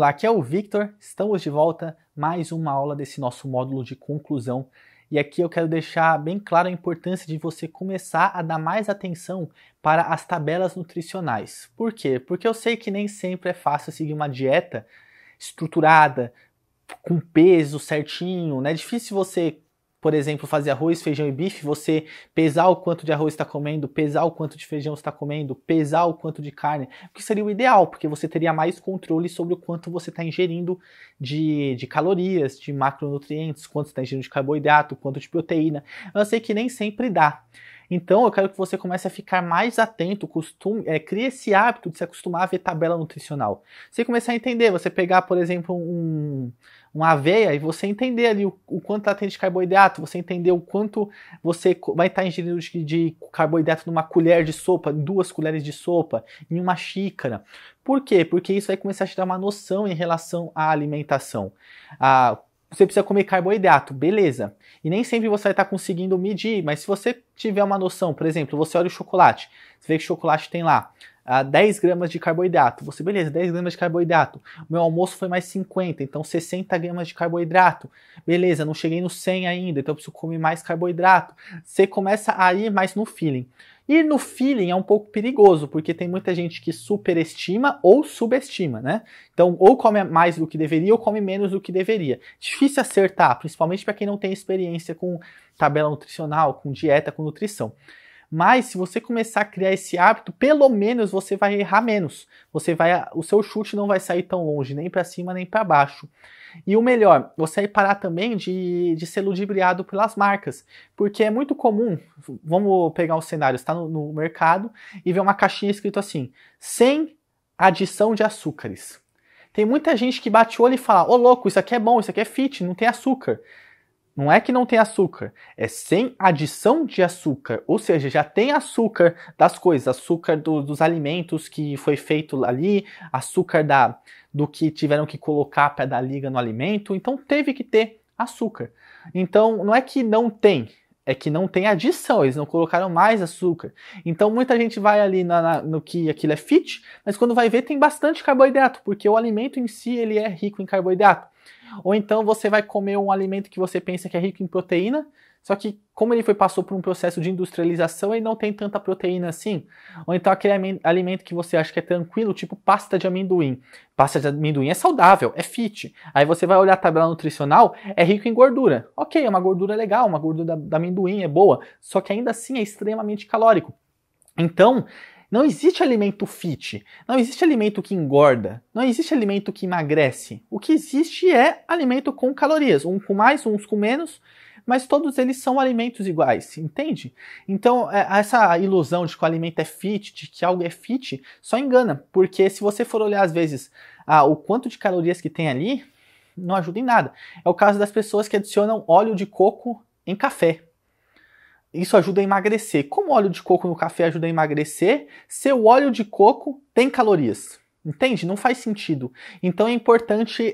Olá, aqui é o Victor, estamos de volta, mais uma aula desse nosso módulo de conclusão. E aqui eu quero deixar bem claro a importância de você começar a dar mais atenção para as tabelas nutricionais. Por quê? Porque eu sei que nem sempre é fácil seguir uma dieta estruturada, com peso certinho, né? É difícil você, por exemplo, fazer arroz, feijão e bife, você pesar o quanto de arroz está comendo, pesar o quanto de feijão está comendo, pesar o quanto de carne, o que seria o ideal, porque você teria mais controle sobre o quanto você está ingerindo de calorias, de macronutrientes, quanto você está ingerindo de carboidrato, quanto de proteína. Eu sei que nem sempre dá. Então eu quero que você comece a ficar mais atento, crie esse hábito de se acostumar a ver tabela nutricional. Você começar a entender, você pegar, por exemplo, uma aveia e você entender ali o quanto ela tem de carboidrato, você entender o quanto você vai estar ingerindo de carboidrato numa colher de sopa, 2 colheres de sopa, em uma xícara. Por quê? Porque isso vai começar a te dar uma noção em relação à alimentação. Você precisa comer carboidrato, beleza. E nem sempre você vai estar conseguindo medir, mas se você tiver uma noção, por exemplo, você olha o chocolate, você vê que o chocolate tem lá 10 gramas de carboidrato, você, beleza, 10 gramas de carboidrato, o meu almoço foi mais 50, então 60 gramas de carboidrato, beleza, não cheguei no 100 ainda, então eu preciso comer mais carboidrato. Você começa a ir mais no feeling. E no feeling é um pouco perigoso, porque tem muita gente que superestima ou subestima, né? Então, ou come mais do que deveria, ou come menos do que deveria. Difícil acertar, principalmente para quem não tem experiência com tabela nutricional, com dieta, com nutrição. Mas se você começar a criar esse hábito, pelo menos você vai errar menos. O seu chute não vai sair tão longe, nem para cima, nem para baixo. E o melhor, você vai parar também de ser ludibriado pelas marcas. Porque é muito comum, vamos pegar um cenário, você está no mercado e vê uma caixinha escrito assim, sem adição de açúcares. Tem muita gente que bate o olho e fala, ô louco, isso aqui é bom, isso aqui é fit, não tem açúcar. Não é que não tem açúcar, é sem adição de açúcar, ou seja, já tem açúcar das coisas, açúcar dos alimentos que foi feito ali, açúcar do que tiveram que colocar para dar liga no alimento, então teve que ter açúcar. Então não é que não tem, é que não tem adição, eles não colocaram mais açúcar. Então muita gente vai ali no que aquilo é fit, mas quando vai ver tem bastante carboidrato, porque o alimento em si ele é rico em carboidrato. Ou então você vai comer um alimento que você pensa que é rico em proteína, só que como ele passou por um processo de industrialização, ele não tem tanta proteína assim. Ou então aquele alimento que você acha que é tranquilo, tipo pasta de amendoim. Pasta de amendoim é saudável, é fit. Aí você vai olhar a tabela nutricional, é rico em gordura. Ok, é uma gordura legal, uma gordura da amendoim é boa, só que ainda assim é extremamente calórico. Então, não existe alimento fit, não existe alimento que engorda, não existe alimento que emagrece. O que existe é alimento com calorias, um com mais, uns com menos, mas todos eles são alimentos iguais, entende? Então, essa ilusão de que o alimento é fit, de que algo é fit, só engana, porque se você for olhar às vezes o quanto de calorias que tem ali, não ajuda em nada. É o caso das pessoas que adicionam óleo de coco em café. Isso ajuda a emagrecer. Como o óleo de coco no café ajuda a emagrecer, se o óleo de coco tem calorias. Entende? Não faz sentido. Então é importante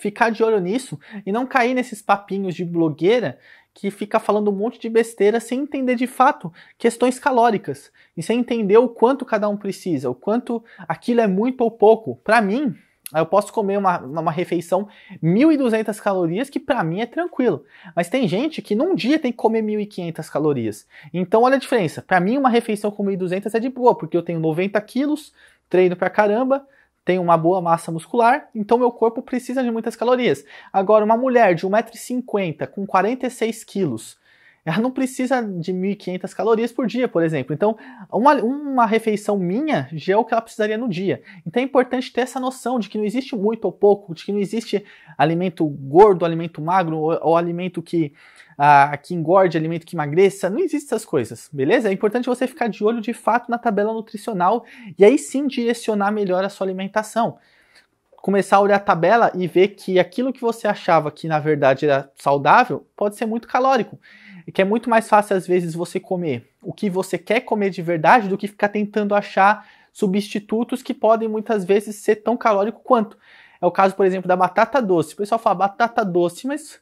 ficar de olho nisso e não cair nesses papinhos de blogueira que fica falando um monte de besteira sem entender de fato questões calóricas. E sem entender o quanto cada um precisa, o quanto aquilo é muito ou pouco. Para mim, eu posso comer uma refeição 1.200 calorias, que para mim é tranquilo. Mas tem gente que num dia tem que comer 1.500 calorias. Então olha a diferença. Para mim uma refeição com 1.200 é de boa, porque eu tenho 90 quilos, treino pra caramba, tenho uma boa massa muscular, então meu corpo precisa de muitas calorias. Agora uma mulher de 1,50 m com 46 quilos, ela não precisa de 1.500 calorias por dia, por exemplo. Então, uma refeição minha já é o que ela precisaria no dia. Então, é importante ter essa noção de que não existe muito ou pouco, de que não existe alimento gordo, alimento magro, ou alimento que engorde, alimento que emagreça. Não existe essas coisas, beleza? É importante você ficar de olho, de fato, na tabela nutricional e aí sim direcionar melhor a sua alimentação. Começar a olhar a tabela e ver que aquilo que você achava que, na verdade, era saudável, pode ser muito calórico. E que é muito mais fácil, às vezes, você comer o que você quer comer de verdade do que ficar tentando achar substitutos que podem, muitas vezes, ser tão calórico quanto. É o caso, por exemplo, da batata doce. O pessoal fala batata doce, mas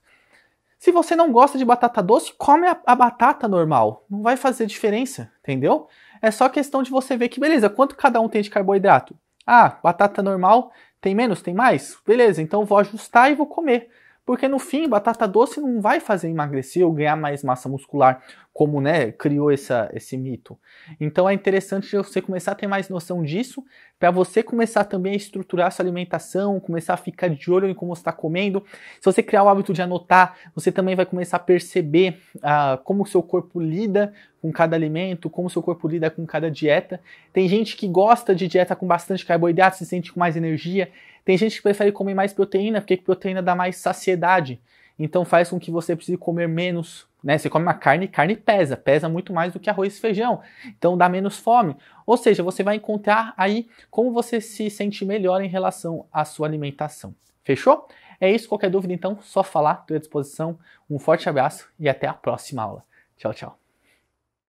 se você não gosta de batata doce, come a batata normal. Não vai fazer diferença, entendeu? É só questão de você ver que, beleza, quanto cada um tem de carboidrato? Ah, batata normal Tem menos? Tem mais? Beleza, então vou ajustar e vou comer. Porque no fim, batata doce não vai fazer emagrecer ou ganhar mais massa muscular, como, né, criou esse mito. Então é interessante você começar a ter mais noção disso, para você começar também a estruturar sua alimentação, começar a ficar de olho em como você está comendo. Se você criar o hábito de anotar, você também vai começar a perceber como o seu corpo lida com cada alimento, como o seu corpo lida com cada dieta. Tem gente que gosta de dieta com bastante carboidrato, se sente com mais energia. Tem gente que prefere comer mais proteína, porque proteína dá mais saciedade. Então faz com que você precise comer menos, né? Você come uma carne, carne pesa muito mais do que arroz e feijão. Então dá menos fome. Ou seja, você vai encontrar aí como você se sente melhor em relação à sua alimentação. Fechou? É isso. Qualquer dúvida, então, só falar. Estou à disposição. Um forte abraço e até a próxima aula. Tchau, tchau.